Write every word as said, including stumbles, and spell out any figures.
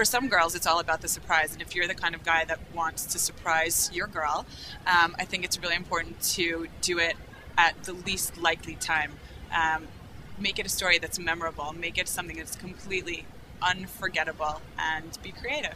for some girls, it's all about the surprise. And if you're the kind of guy that wants to surprise your girl, um, I think it's really important to do it at the least likely time. Um, make it a story that's memorable. Make it something that's completely unforgettable, and be creative.